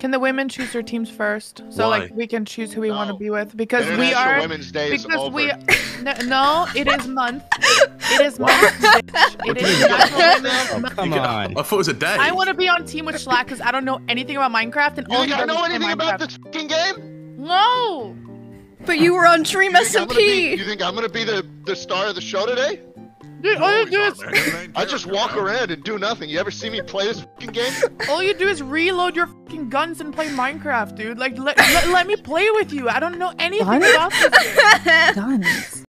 Can the women choose their teams first? So why? Like we can choose who we want to be with because we are Women's Day because is over. We no, it is month. It is month. It is month. Come on. I thought it was a day. I want to be on team with Schlack because I don't know anything about Minecraft and all you don't know anything about this fucking game. No. But you were on Dream SMP. You think I'm gonna be the star of the show today? Dude, all you do is I just walk around and do nothing. You ever see me play this fucking game? All you do is reload your fucking guns and play Minecraft, dude. Like, let me play with you. I don't know anything about this game. Guns.